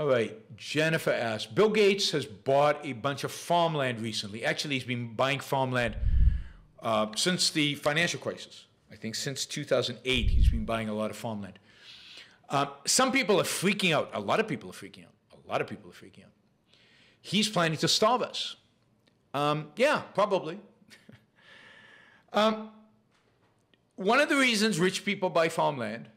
All right, Jennifer asks, Bill Gates has bought a bunch of farmland recently. Actually, he's been buying farmland since the financial crisis. I think since 2008, he's been buying a lot of farmland. Some people are freaking out. A lot of people are freaking out. A lot of people are freaking out. He's planning to starve us. Yeah, probably. One of the reasons rich people buy farmland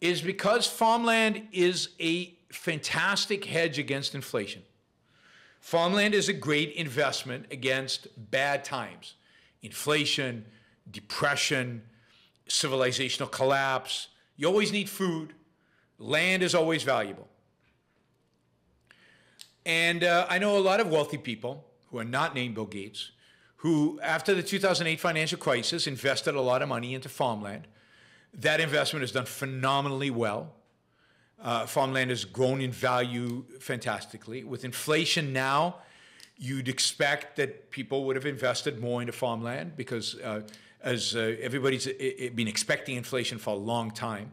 is because farmland is a fantastic hedge against inflation. Farmland is a great investment against bad times. Inflation, depression, civilizational collapse. You always need food. Land is always valuable. And I know a lot of wealthy people who are not named Bill Gates, who after the 2008 financial crisis invested a lot of money into farmland. That investment has done phenomenally well. Farmland has grown in value fantastically. With inflation now, you'd expect that people would have invested more into farmland because everybody's been expecting inflation for a long time.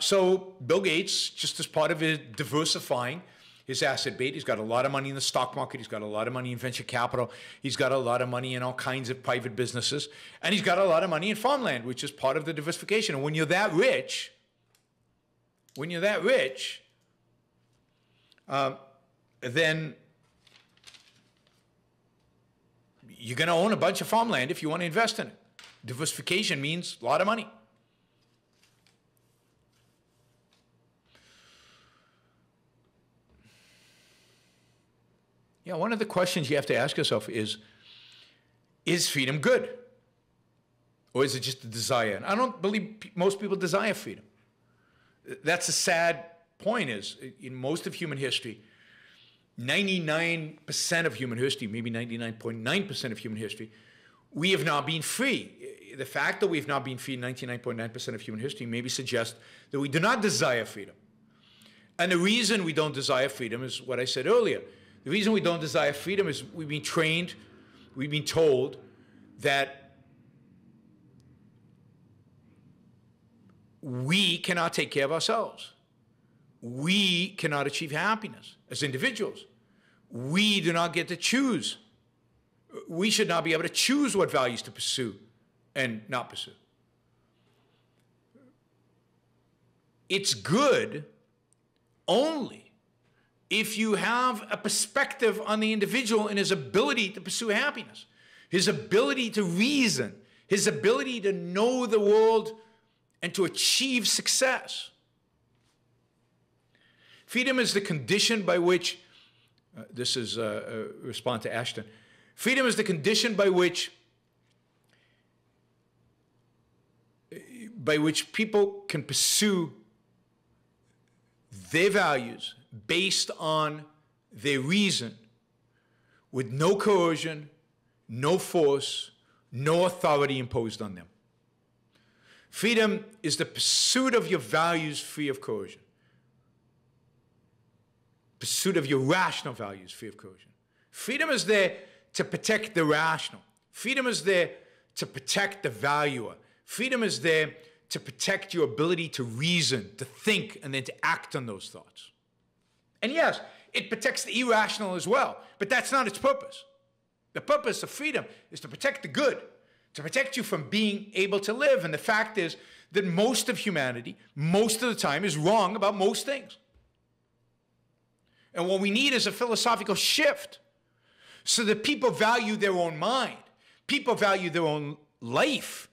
So Bill Gates, just as part of it, diversifying his asset base, he's got a lot of money in the stock market, he's got a lot of money in venture capital, he's got a lot of money in all kinds of private businesses, and he's got a lot of money in farmland, which is part of the diversification. And when you're that rich, then you're going to own a bunch of farmland if you want to invest in it. Diversification means a lot of money. Yeah, one of the questions you have to ask yourself is freedom good? Or is it just a desire? And I don't believe most people desire freedom. That's a sad point, is in most of human history, 99% of human history, maybe 99.9% of human history, we have not been free. The fact that we have not been free 99.9% of human history maybe suggests that we do not desire freedom. And the reason we don't desire freedom is what I said earlier. The reason we don't desire freedom is we've been trained, we've been told that we cannot take care of ourselves. We cannot achieve happiness as individuals. We do not get to choose. We should not be able to choose what values to pursue and not pursue. It's good only if you have a perspective on the individual and his ability to pursue happiness, his ability to reason, his ability to know the world and to achieve success. Freedom is the condition by which, this is a response to Ashton, freedom is the condition by which people can pursue their values based on their reason with no coercion, no force, no authority imposed on them. Freedom is the pursuit of your values free of coercion. Pursuit of your rational values free of coercion. Freedom is there to protect the rational. Freedom is there to protect the valuer. Freedom is there to protect your ability to reason, to think, and then to act on those thoughts. And yes, it protects the irrational as well, but that's not its purpose. The purpose of freedom is to protect the good, to protect you from being able to live. And the fact is that most of humanity, most of the time, is wrong about most things. And what we need is a philosophical shift so that people value their own mind, people value their own life,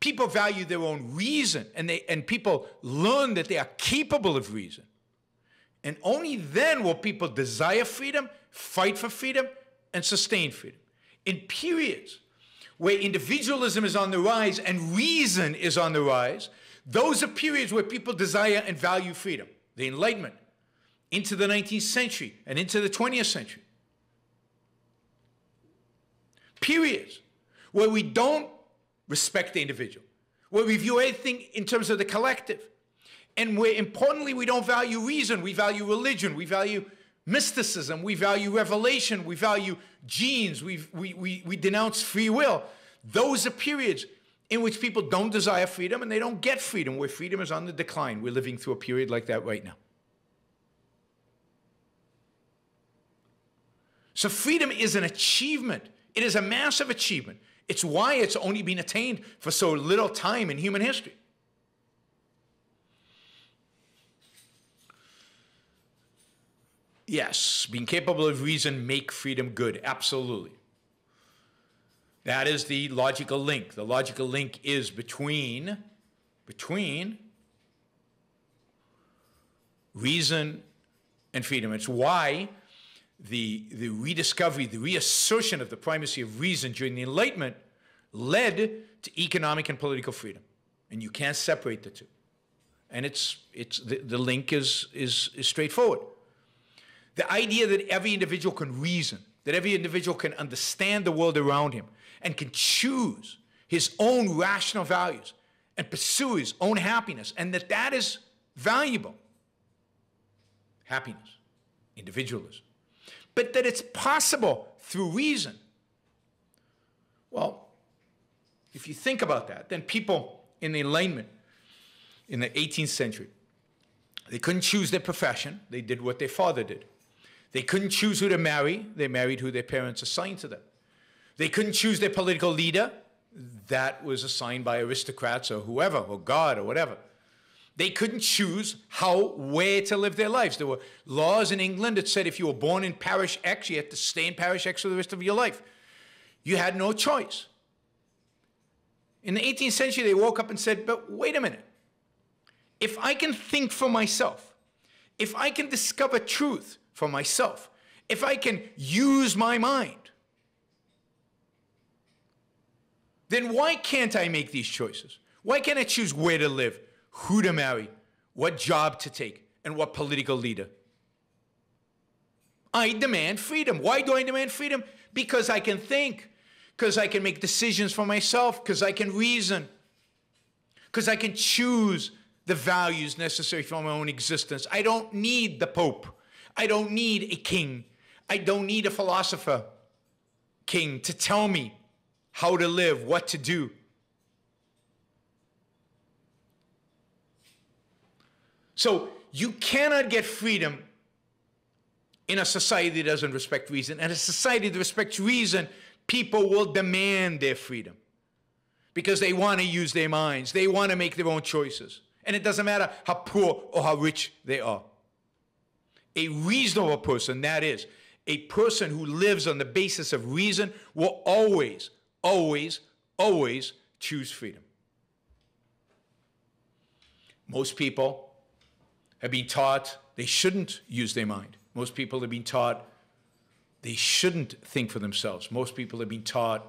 people value their own reason, and people learn that they are capable of reason. And only then will people desire freedom, fight for freedom, and sustain freedom. In periods where individualism is on the rise and reason is on the rise, those are periods where people desire and value freedom. The Enlightenment, into the 19th century and into the 20th century. Periods where we don't respect the individual, where we view everything in terms of the collective, and where, importantly, we don't value reason, we value religion, we value mysticism, we value revelation, we value genes, we denounce free will. Those are periods in which people don't desire freedom and they don't get freedom, where freedom is on the decline. We're living through a period like that right now. So freedom is an achievement. It is a massive achievement. It's why it's only been attained for so little time in human history. Yes, being capable of reason make freedom good, absolutely. That is the logical link. The logical link is between reason and freedom. It's why the rediscovery, the reassertion of the primacy of reason during the Enlightenment led to economic and political freedom. And you can't separate the two. And the link is straightforward. The idea that every individual can reason, that every individual can understand the world around him and can choose his own rational values and pursue his own happiness, and that is valuable. Happiness, individualism. But that it's possible through reason. Well, if you think about that, then people in the Enlightenment in the 18th century, they couldn't choose their profession. They did what their father did. They couldn't choose who to marry. They married who their parents assigned to them. They couldn't choose their political leader. That was assigned by aristocrats or whoever, or God or whatever. They couldn't choose where to live their lives. There were laws in England that said if you were born in parish X, you had to stay in parish X for the rest of your life. You had no choice. In the 18th century, they woke up and said, but wait a minute. If I can think for myself, if I can discover truth for myself, if I can use my mind, then why can't I make these choices? Why can't I choose where to live, who to marry, what job to take, and what political leader? I demand freedom. Why do I demand freedom? Because I can think, because I can make decisions for myself, because I can reason, because I can choose the values necessary for my own existence. I don't need the Pope. I don't need a king. I don't need a philosopher king to tell me how to live, what to do. So you cannot get freedom in a society that doesn't respect reason. And a society that respects reason, people will demand their freedom because they want to use their minds. They want to make their own choices. And it doesn't matter how poor or how rich they are. A reasonable person, that is, a person who lives on the basis of reason, will always, always, always choose freedom. Most people have been taught they shouldn't use their mind. Most people have been taught they shouldn't think for themselves. Most people have been taught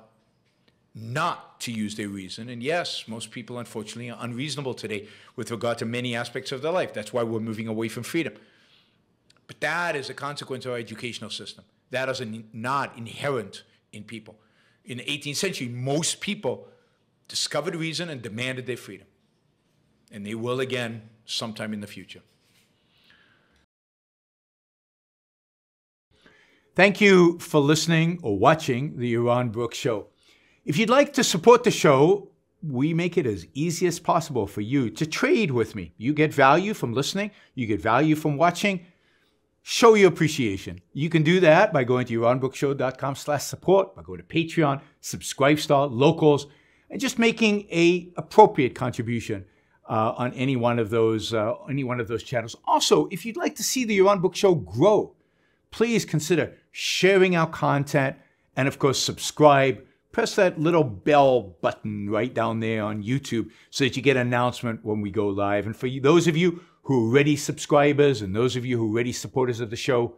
not to use their reason. And yes, most people, unfortunately, are unreasonable today with regard to many aspects of their life. That's why we're moving away from freedom. But that is a consequence of our educational system. That is not inherent in people. In the 18th century, most people discovered reason and demanded their freedom. And they will again sometime in the future. Thank you for listening or watching The Yaron Brook Show. If you'd like to support the show, we make it as easy as possible for you to trade with me. You get value from listening. You get value from watching. Show your appreciation. You can do that by going to yaronbrookshow.com/support, by going to Patreon, Subscribestar, Locals, and just making an appropriate contribution on any one of those channels. Also, if you'd like to see The Yaron Brook Show grow, please consider sharing our content and, of course, subscribe. Press that little bell button right down there on YouTube so that you get an announcement when we go live. And for you, those of you who are already subscribers and those of you who are already supporters of the show,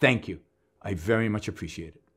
thank you. I very much appreciate it.